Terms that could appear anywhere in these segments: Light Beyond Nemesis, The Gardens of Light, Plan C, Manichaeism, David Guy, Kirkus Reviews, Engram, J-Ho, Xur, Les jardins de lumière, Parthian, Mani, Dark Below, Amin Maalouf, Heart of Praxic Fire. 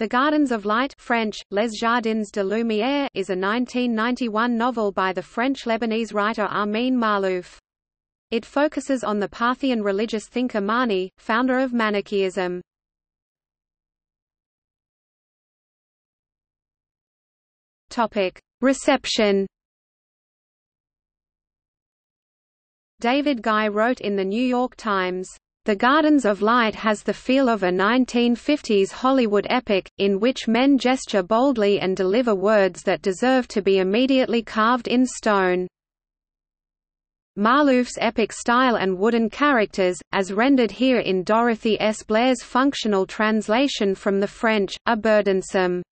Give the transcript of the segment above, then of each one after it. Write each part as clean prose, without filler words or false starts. The Gardens of Light (French: Les Jardins de Lumière) is a 1991 novel by the French-Lebanese writer Amin Maalouf. It focuses on the Parthian religious thinker Mani, founder of Manichaeism. Reception. David Guy wrote in The New York Times, "The Gardens of Light has the feel of a 1950s Hollywood epic, in which men gesture boldly and deliver words that deserve to be immediately carved in stone." Maalouf's epic style and wooden characters, as rendered here in Dorothy S. Blair's functional translation from the French, are burdensome.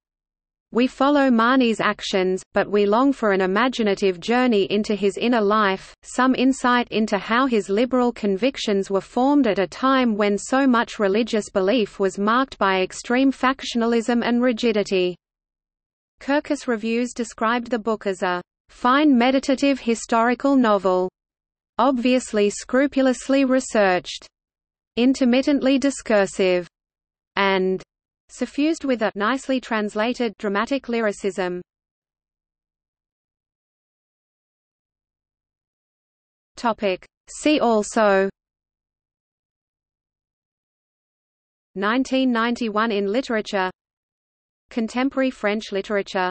We follow Mani's actions, but we long for an imaginative journey into his inner life, some insight into how his liberal convictions were formed at a time when so much religious belief was marked by extreme factionalism and rigidity. Kirkus Reviews described the book as a fine meditative historical novel, obviously scrupulously researched, intermittently discursive, and suffused with a nicely translated dramatic lyricism. See also: 1991 in literature, Contemporary French literature.